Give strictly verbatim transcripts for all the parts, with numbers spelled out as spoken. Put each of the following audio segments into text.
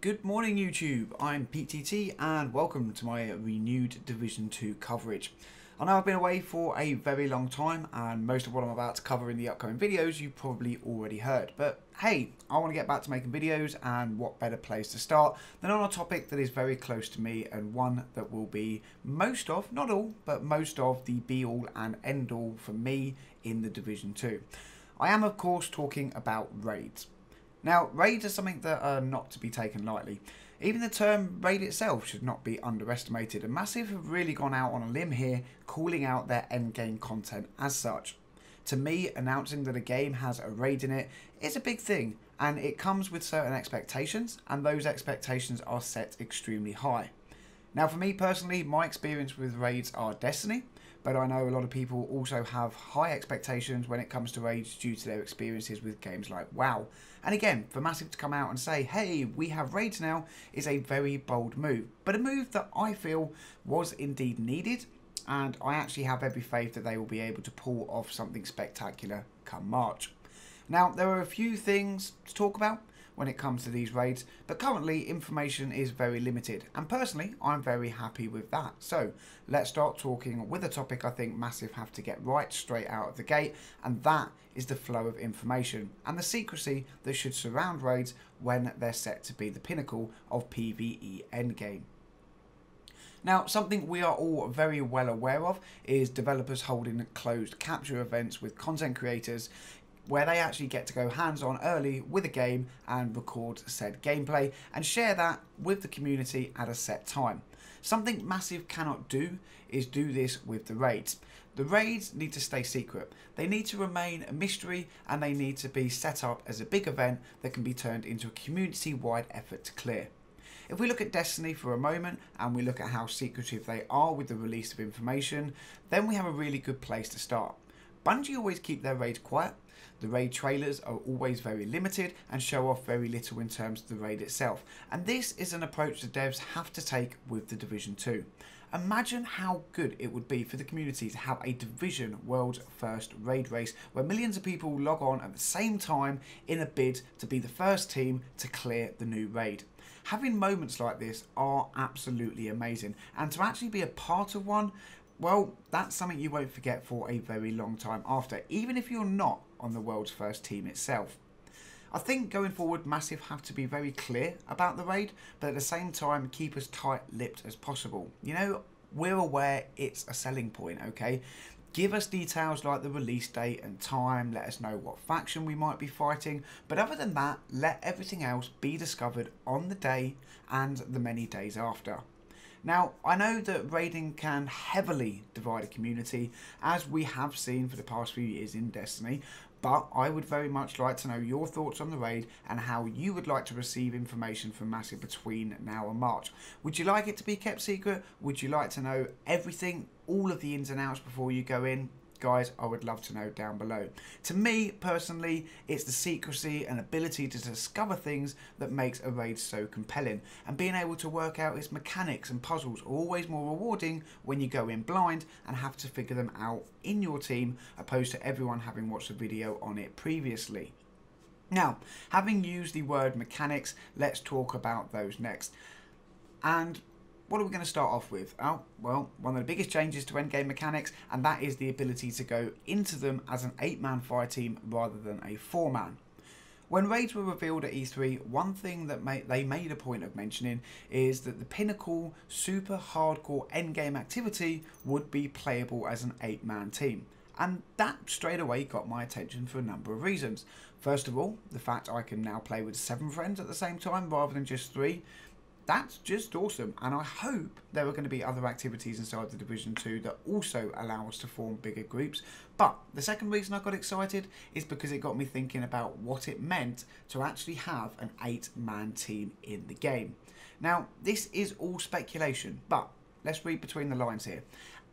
Good morning YouTube, I'm P T T and welcome to my renewed Division two coverage. I know I've been away for a very long time and most of what I'm about to cover in the upcoming videos you probably already heard, but hey, I want to get back to making videos, and what better place to start than on a topic that is very close to me and one that will be most of, not all, but most of the be all and end all for me in the Division two. I am of course talking about raids. Now, raids are something that are not to be taken lightly. Even the term raid itself should not be underestimated, and Massive have really gone out on a limb here, calling out their endgame content as such. To me, announcing that a game has a raid in it is a big thing, and it comes with certain expectations, and those expectations are set extremely high. Now, for me personally, my experience with raids are Destiny, but I know a lot of people also have high expectations when it comes to raids due to their experiences with games like WoW. And again, for Massive to come out and say, hey, we have raids now, is a very bold move, but a move that I feel was indeed needed, and I actually have every faith that they will be able to pull off something spectacular come March. Now, there are a few things to talk about when it comes to these raids, but currently information is very limited, and personally I'm very happy with that. So let's start talking with a topic I think Massive have to get right straight out of the gate, and that is the flow of information and the secrecy that should surround raids when they're set to be the pinnacle of PvE endgame. Now, something we are all very well aware of is developers holding closed capture events with content creators, where they actually get to go hands-on early with a game and record said gameplay and share that with the community at a set time. Something Massive cannot do is do this with the raids. The raids need to stay secret. They need to remain a mystery, and they need to be set up as a big event that can be turned into a community-wide effort to clear. If we look at Destiny for a moment and we look at how secretive they are with the release of information, then we have a really good place to start. Bungie always keep their raids quiet. The raid trailers are always very limited and show off very little in terms of the raid itself, and this is an approach the devs have to take with the Division two. Imagine how good it would be for the community to have a Division world's first raid race where millions of people log on at the same time in a bid to be the first team to clear the new raid. Having moments like this are absolutely amazing, and to actually be a part of one, well, that's something you won't forget for a very long time after, even if you're not on the world's first team itself. I think going forward Massive have to be very clear about the raid, but at the same time keep as tight-lipped as possible. You know, we're aware it's a selling point, okay? Give us details like the release date and time, let us know what faction we might be fighting, but other than that, let everything else be discovered on the day and the many days after. Now, I know that raiding can heavily divide a community, as we have seen for the past few years in Destiny, but I would very much like to know your thoughts on the raid and how you would like to receive information from Massive between now and March. Would you like it to be kept secret? Would you like to know everything, all of the ins and outs before you go in? Guys, I would love to know down below. To me, personally, it's the secrecy and ability to discover things that makes a raid so compelling, and being able to work out its mechanics and puzzles are always more rewarding when you go in blind and have to figure them out in your team, opposed to everyone having watched a video on it previously. Now, having used the word mechanics, let's talk about those next. And what are we going to start off with? Oh, well, one of the biggest changes to endgame mechanics, and that is the ability to go into them as an eight-man fireteam rather than a four-man. When raids were revealed at E three, one thing that may, they made a point of mentioning is that the pinnacle, super hardcore endgame activity would be playable as an eight-man team. And that straight away got my attention for a number of reasons. First of all, the fact I can now play with seven friends at the same time rather than just three. That's just awesome, and I hope there are going to be other activities inside the Division two that also allow us to form bigger groups. But the second reason I got excited is because it got me thinking about what it meant to actually have an eight-man team in the game. Now, this is all speculation, but let's read between the lines here.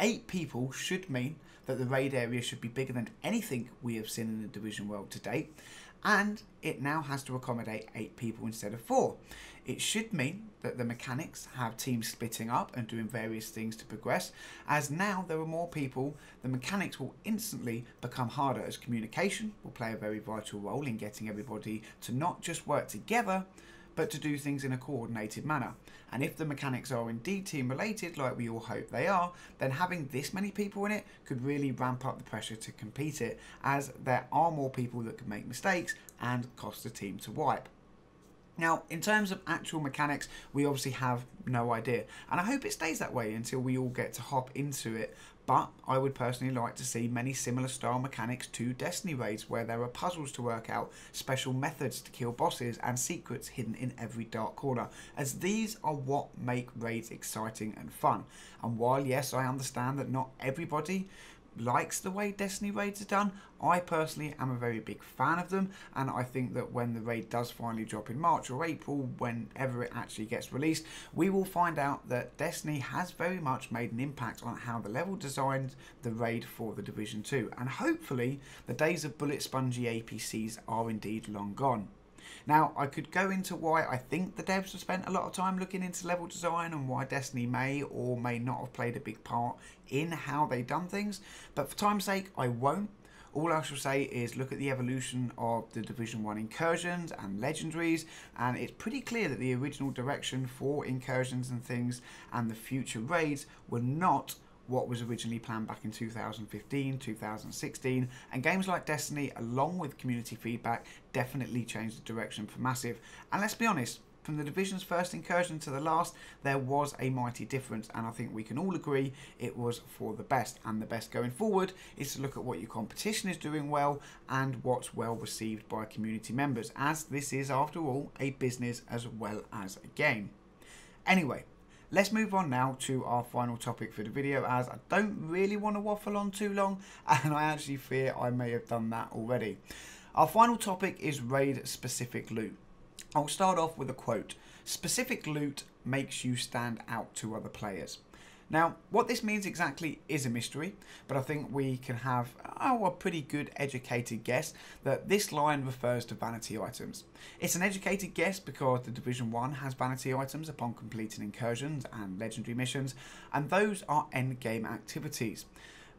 Eight people should mean that the raid area should be bigger than anything we have seen in the Division world to date, and it now has to accommodate eight people instead of four. It should mean that the mechanics have teams splitting up and doing various things to progress. As now there are more people, the mechanics will instantly become harder, as communication will play a very vital role in getting everybody to not just work together, but to do things in a coordinated manner. And if the mechanics are indeed team related, like we all hope they are, then having this many people in it could really ramp up the pressure to compete it, as there are more people that can make mistakes and cost the team to wipe. Now, in terms of actual mechanics, we obviously have no idea, and I hope it stays that way until we all get to hop into it, but I would personally like to see many similar style mechanics to Destiny raids, where there are puzzles to work out, special methods to kill bosses, and secrets hidden in every dark corner, as these are what make raids exciting and fun. And while yes, I understand that not everybody likes the way Destiny raids are done, I personally am a very big fan of them, and I think that when the raid does finally drop in March or April, whenever it actually gets released, we will find out that Destiny has very much made an impact on how the level designed the raid for The Division two, and hopefully the days of bullet spongy A P Cs are indeed long gone. Now, I could go into why I think the devs have spent a lot of time looking into level design and why Destiny may or may not have played a big part in how they've done things, but for time's sake, I won't. All I shall say is look at the evolution of the Division one incursions and legendaries, and it's pretty clear that the original direction for incursions and things and the future raids were not what was originally planned back in two thousand fifteen, two thousand sixteen, and games like Destiny, along with community feedback, definitely changed the direction for Massive. And let's be honest, from the Division's first incursion to the last, there was a mighty difference, and I think we can all agree it was for the best. And the best going forward is to look at what your competition is doing well and what's well received by community members, as this is, after all, a business as well as a game. Anyway, let's move on now to our final topic for the video, as I don't really want to waffle on too long, and I actually fear I may have done that already. Our final topic is raid specific loot. I'll start off with a quote: "Specific loot makes you stand out to other players." Now, what this means exactly is a mystery, but I think we can have oh, a pretty good educated guess that this line refers to vanity items. It's an educated guess because the Division one has vanity items upon completing incursions and legendary missions, and those are endgame activities.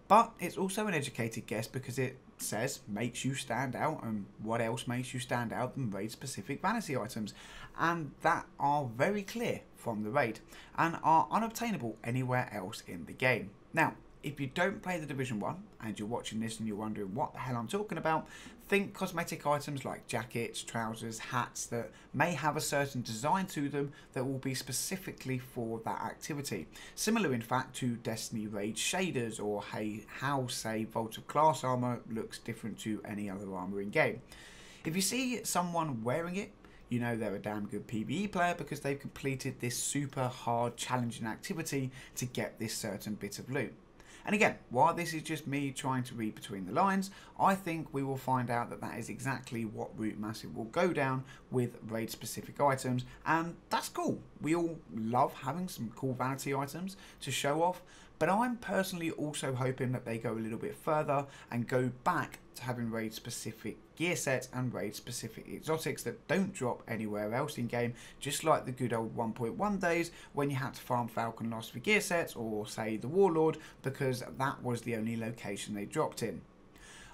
But it's also an educated guess because it says makes you stand out, and what else makes you stand out than raid specific vanity items, and that are very clear from the raid and are unobtainable anywhere else in the game. Now, if you don't play the Division one and you're watching this and you're wondering what the hell I'm talking about, think cosmetic items like jackets, trousers, hats that may have a certain design to them that will be specifically for that activity. Similar, in fact, to Destiny raid shaders, or how, say, Vault of Glass armor looks different to any other armor in game. If you see someone wearing it, you know they're a damn good PvE player because they've completed this super hard, challenging activity to get this certain bit of loot. And again, while this is just me trying to read between the lines, I think we will find out that that is exactly what route Massive will go down with raid-specific items, and that's cool. We all love having some cool vanity items to show off, but I'm personally also hoping that they go a little bit further and go back to having raid-specific gear sets and raid-specific exotics that don't drop anywhere else in-game, just like the good old one point one days when you had to farm Falcon Lost for gear sets, or say the Warlord, because that was the only location they dropped in.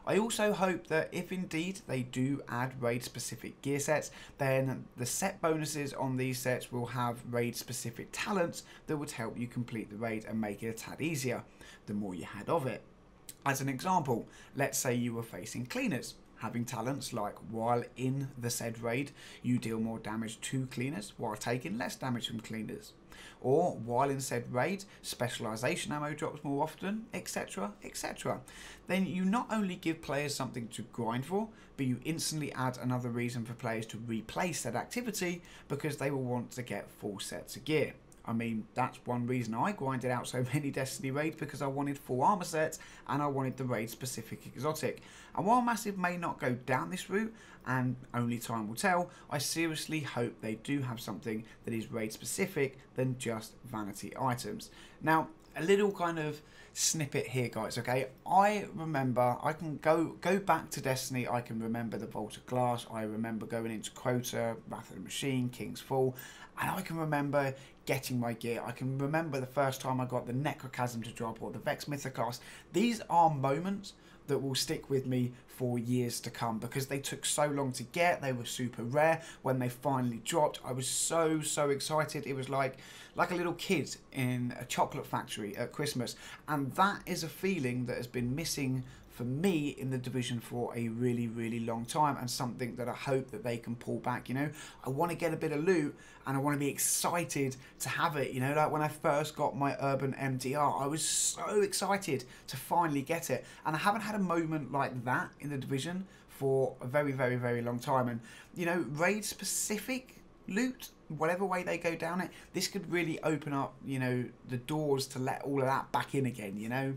I also hope that if indeed they do add raid specific gear sets, then the set bonuses on these sets will have raid specific talents that would help you complete the raid and make it a tad easier the more you had of it. As an example, let's say you were facing cleaners. Having talents like while in the said raid, you deal more damage to cleaners while taking less damage from cleaners. Or while in said raid, specialization ammo drops more often, et cetera, et cetera. Then you not only give players something to grind for, but you instantly add another reason for players to replay said activity because they will want to get full sets of gear. I mean, that's one reason I grinded out so many Destiny raids, because I wanted full armor sets and I wanted the raid specific exotic. And while Massive may not go down this route, and only time will tell, I seriously hope they do have something that is raid specific than just vanity items. Now, a little kind of snippet here, guys, okay? I remember, I can go go back to Destiny, I can remember the Vault of Glass, I remember going into Quota, Wrath of the Machine, King's Fall, and I can remember getting my gear. I can remember the first time I got the Necrochasm to drop or the Vex Mythoclast. These are moments that will stick with me for years to come because they took so long to get. They were super rare. When they finally dropped, I was so so excited. It was like like a little kid in a chocolate factory at Christmas, and that is a feeling that has been missing for me in the Division for a really really long time, and something that I hope that they can pull back. You know, I want to get a bit of loot and I want to be excited to have it. You know, like when I first got my Urban M D R, I was so excited to finally get it, and I haven't had a moment like that in the Division for a very very very long time. And you know, raid specific loot, whatever way they go down it, this could really open up, you know, the doors to let all of that back in again. You know,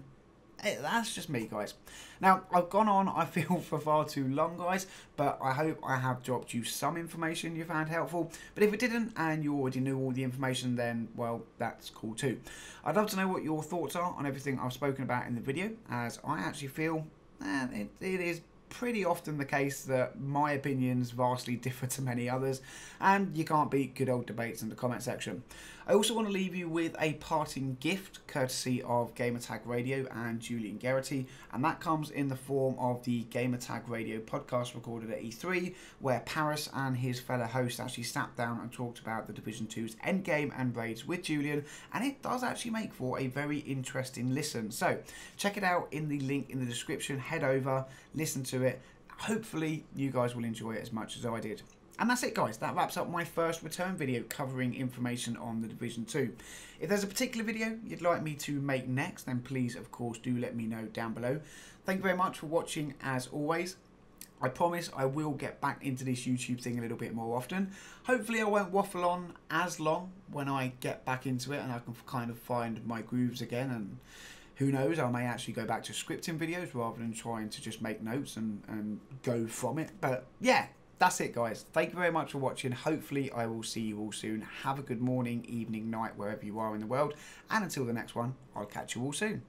that's just me, guys. Now, I've gone on, I feel, for far too long, guys, but I hope I have dropped you some information you found helpful. But if it didn't and you already knew all the information, then, well, that's cool too. I'd love to know what your thoughts are on everything I've spoken about in the video, as I actually feel eh, it, it is pretty often the case that my opinions vastly differ to many others, and you can't beat good old debates in the comment section. I also want to leave you with a parting gift courtesy of Gamertag Radio and Julian Gerighty, and that comes in the form of the Gamertag Radio podcast recorded at E three, where Paris and his fellow host actually sat down and talked about the Division two's endgame and raids with Julian, and it does actually make for a very interesting listen. So check it out in the link in the description, head over, listen to it. Hopefully you guys will enjoy it as much as I did. And that's it, guys. That wraps up my first return video covering information on the Division two. If there's a particular video you'd like me to make next, then please, of course, do let me know down below. Thank you very much for watching, as always. I promise I will get back into this YouTube thing a little bit more often. Hopefully I won't waffle on as long when I get back into it and I can kind of find my grooves again. And who knows, I may actually go back to scripting videos rather than trying to just make notes and, and go from it. But yeah, that's it, guys. Thank you very much for watching. Hopefully I will see you all soon. Have a good morning, evening, night, wherever you are in the world. And until the next one, I'll catch you all soon.